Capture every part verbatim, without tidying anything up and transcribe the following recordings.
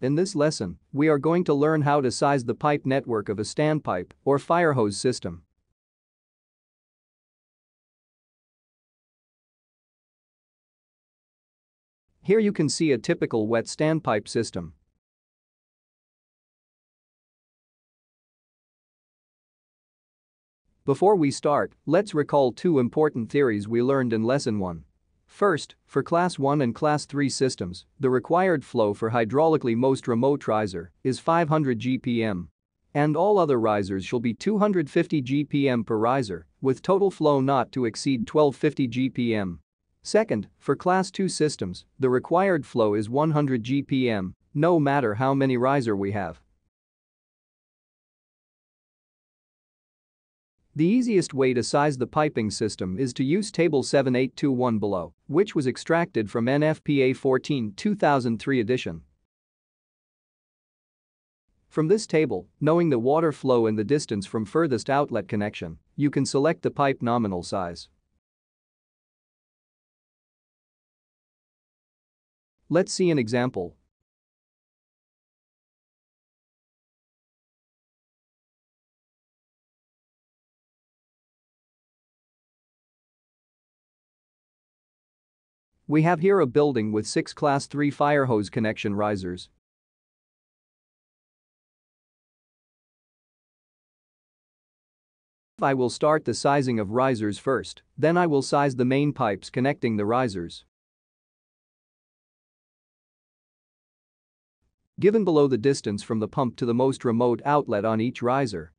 In this lesson, we are going to learn how to size the pipe network of a standpipe or fire hose system. Here you can see a typical wet standpipe system. Before we start, let's recall two important theories we learned in Lesson one. First, for Class one and Class three systems, the required flow for hydraulically most remote riser is five hundred G P M. And all other risers shall be two hundred fifty G P M per riser, with total flow not to exceed twelve fifty G P M. Second, for Class two systems, the required flow is one hundred G P M, no matter how many riser we have. The easiest way to size the piping system is to use Table seven eight two one below, which was extracted from N F P A fourteen two thousand three edition. From this table, knowing the water flow and the distance from furthest outlet connection, you can select the pipe nominal size. Let's see an example. We have here a building with six Class three fire hose connection risers. I will start the sizing of risers first, then I will size the main pipes connecting the risers. Given below the distance from the pump to the most remote outlet on each riser.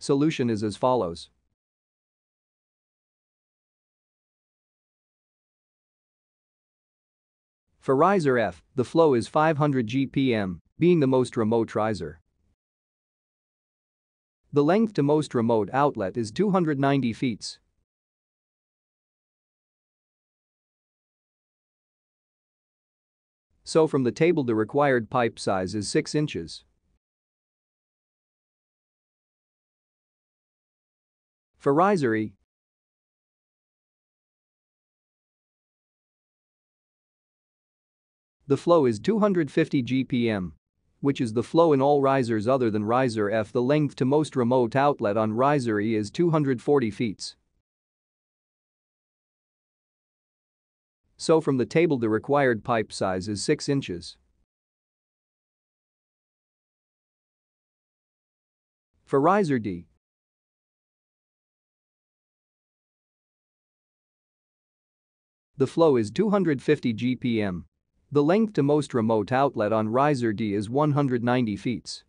Solution is as follows. For riser F, the flow is five hundred G P M, being the most remote riser. The length to most remote outlet is two hundred ninety feet. So from the table the required pipe size is six inches. For riser E, the flow is two hundred fifty G P M, which is the flow in all risers other than riser F. The length to most remote outlet on riser E is two hundred forty feet. So from the table the required pipe size is six inches. For riser D, the flow is two hundred fifty G P M. The length to most remote outlet on riser D is one hundred ninety feet.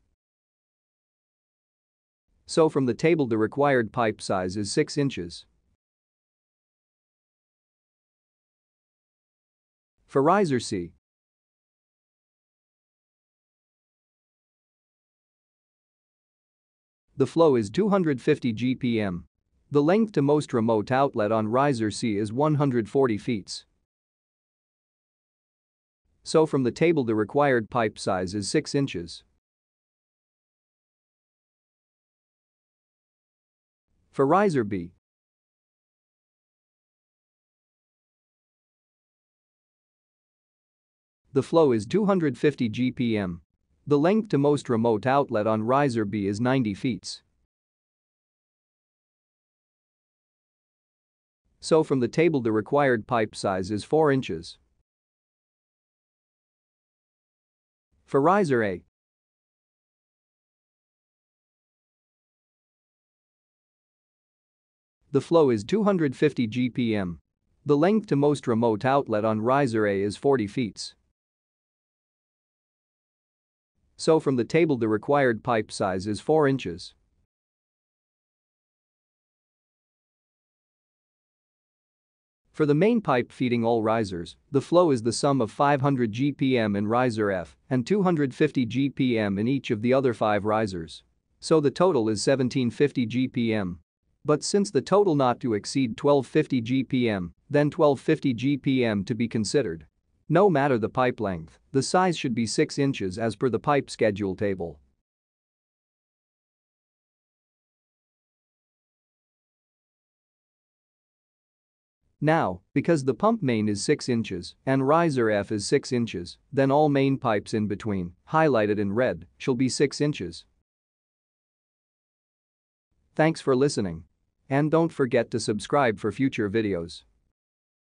So from the table the required pipe size is six inches. For riser C, the flow is two hundred fifty G P M. The length to most remote outlet on riser C is one hundred forty feet. So from the table the required pipe size is six inches. For riser B, the flow is two hundred fifty G P M. The length to most remote outlet on riser B is ninety feet. So from the table the required pipe size is four inches. For riser A, the flow is two hundred fifty G P M. The length to most remote outlet on riser A is forty feet. So from the table the required pipe size is four inches. For the main pipe feeding all risers, the flow is the sum of five hundred G P M in riser F and two hundred fifty G P M in each of the other five risers. So the total is seventeen fifty G P M. But since the total not to exceed twelve fifty G P M, then twelve fifty G P M to be considered. No matter the pipe length, the size should be six inches as per the pipe schedule table. Now, because the pump main is six inches and riser F is six inches, then all main pipes in between, highlighted in red, shall be six inches. Thanks for listening. And don't forget to subscribe for future videos.